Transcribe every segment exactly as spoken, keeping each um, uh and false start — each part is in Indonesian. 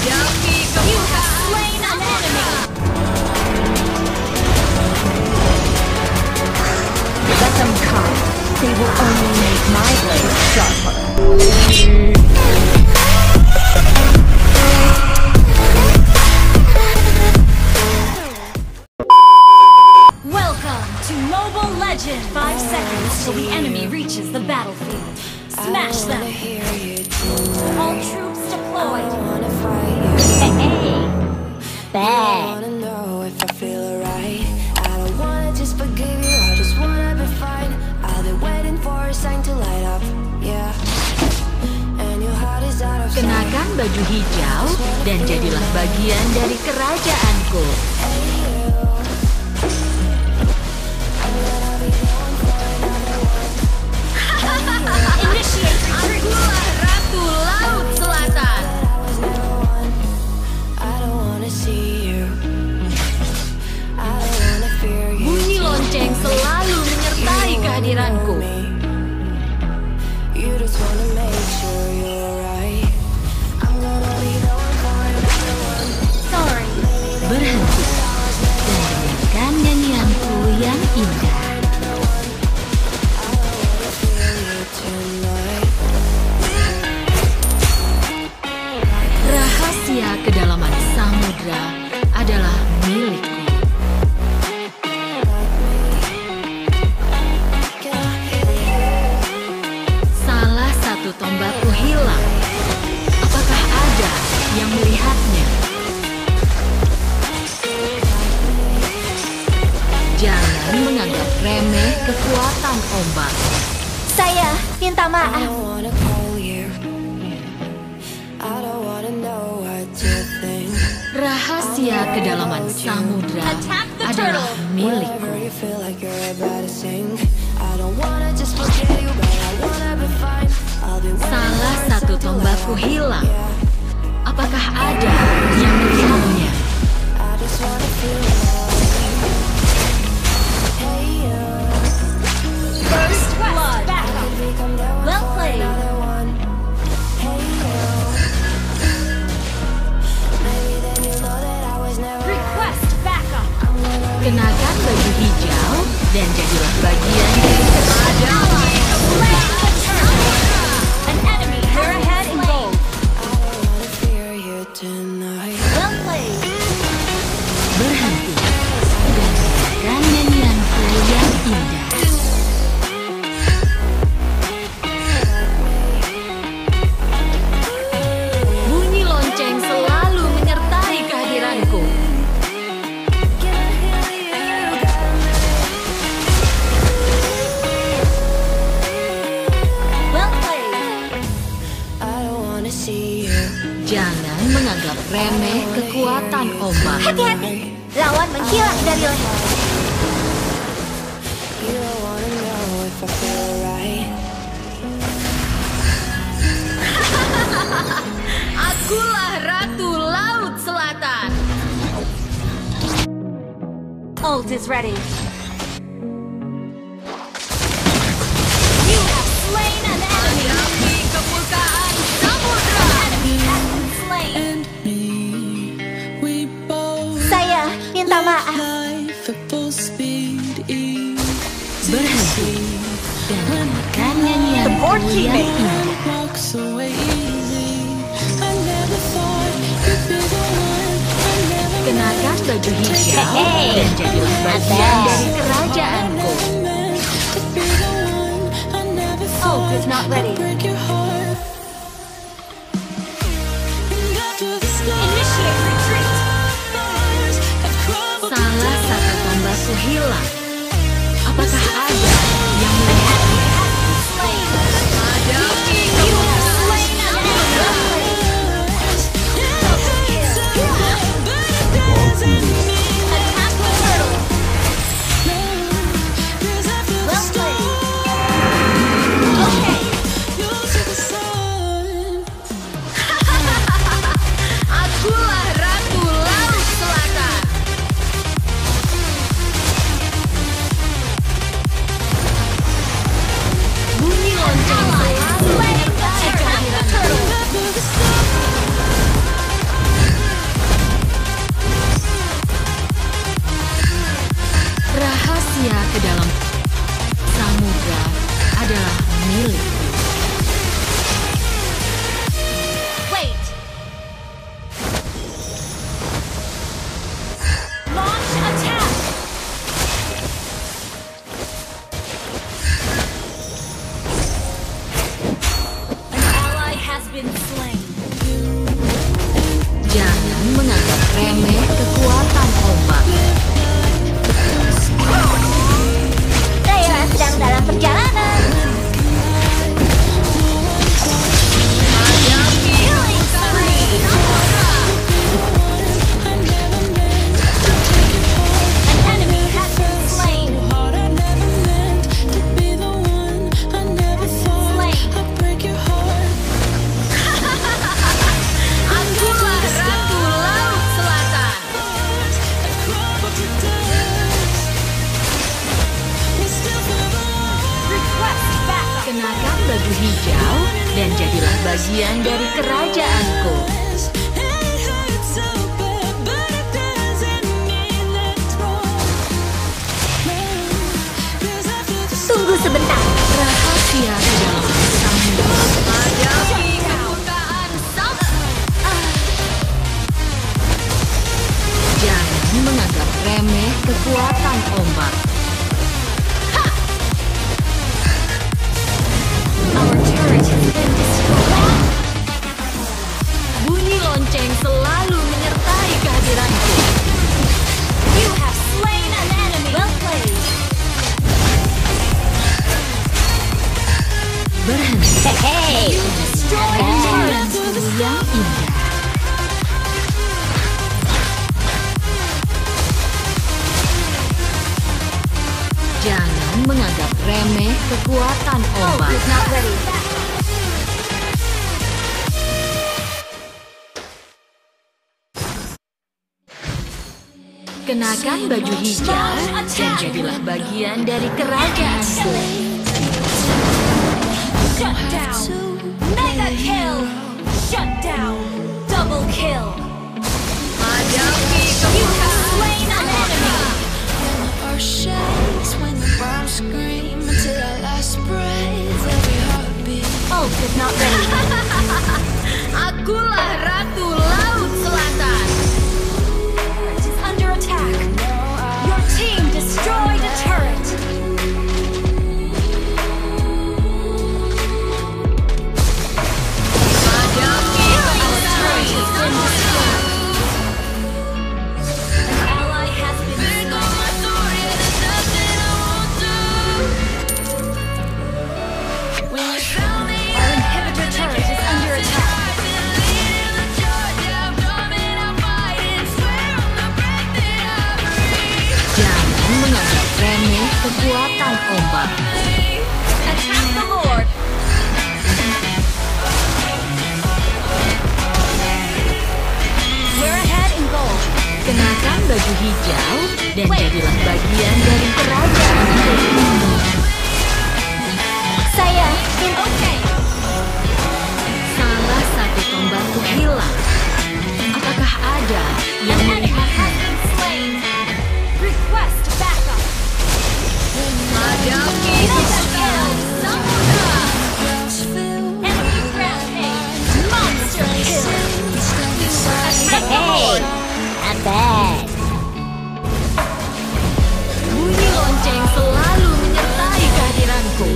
You have slain an enemy! Let them come. They will only make my blade sharper. Welcome to Mobile Legend! Five seconds till the enemy reaches the battlefield. Smash them! All troops deployed! Bad. I wanna know if I feel alright. I don't wanna just forgive you, I just wanna be fine. I'll be waiting for a sign to light up, yeah. And your heart is out of sight. Kenakan baju hijau dan jadilah bagian dari kerajaanku. Initiate recruitment. Ratu Laut Selatan. Bunyi lonceng selalu menyertai kehadiranku. Sorry. Berhenti dan dengarkan nyanyianku yang indah. Rahasia kedalaman samudra adalah milikku. Salah satu tombakku hilang. Apakah ada yang melihatnya? Jangan menganggap remeh kekuatan ombak. Saya minta maaf. Rahasia kedalaman samudra adalah milikku. Salah satu tombakku hilang. Apakah ada yang melihatnya? First blood. Well played. Kenakan baju hijau dan jadilah bagian dari kerajaanku. An enemy, we're ahead in goal. Well played. Berhenti dan dengarkan nyanyianku yang indah. Bunyi lonceng selalu menyertai kehadiranku. Jangan menganggap remeh kekuatan ombak. Hati-hati, lawan menghilang dari leher. Akulah Ratu Laut Selatan. Ult is ready. You have slain an enemy. Hadapi kepukaan samudra. And me, we both saya minta maaf. Berhenti dan dengarkan nyanyianku yang indah. Kenakan baju hijau dan jadilah bagian dari kerajaanku. Oh, it's not ready. Salah satu tombakku hilang. Apakah ada yang melihatnya? Hadapi keputusan samudra. Attack the turtle. Well played. Okay. Akulah Ratu Laut Selatan. manusia ke dalam samudra adalah milik. Kenakan baju hijau dan jadilah bagian dari kerajaanku. Tunggu sebentar. Rahasia dalam samudra ada di permukaan samudra. Jangan menganggap remeh kekuatan ombak. Bunyi lonceng selalu menyertai kehadiranku. You have slain an enemy. Well played. Berhenti. Hey, yang indah. Jangan menganggap remeh kekuatan ombak. Oh, not ready. Kenakan baju hijau dan jadilah bagian dari kerajaanku. Shut down. Mega kill. Shut down. Double kill. Hadapi kemurahan. Oh, it's not ready. Akulah Ratu Laut Selatan. Destroy the turret! Kekuatan ombak. Attack the Lord. We're ahead in goal. Kenakan baju hijau dan jadilah bagian dari kerajaan. Saya in okay. Salah satu tombakku hilang. Apakah ada yang melihat? Request backup. Hey, I'm back. Bunyi lonceng selalu menyertai kehadiranku.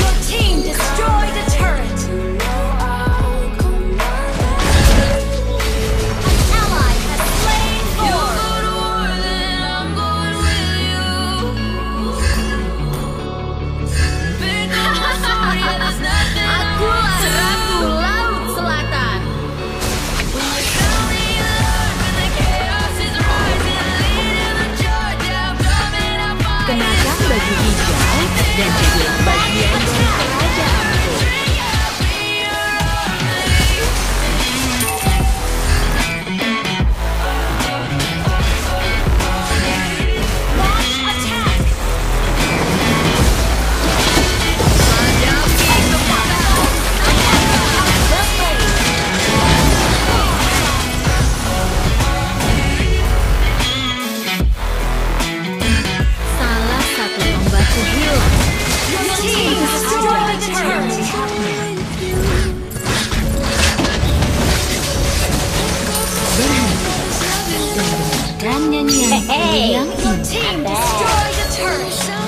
Your team destroyed the turret. An ally has slain Lord. You go to war, then I'm going with you. Big on my story, there's nothing I want to do. Akulah Ratu Laut Selatan. Kenakan baju hijau dan jadilah bagian dari kerajaanku. Salah Hey, hey. Your team destroyed the turret.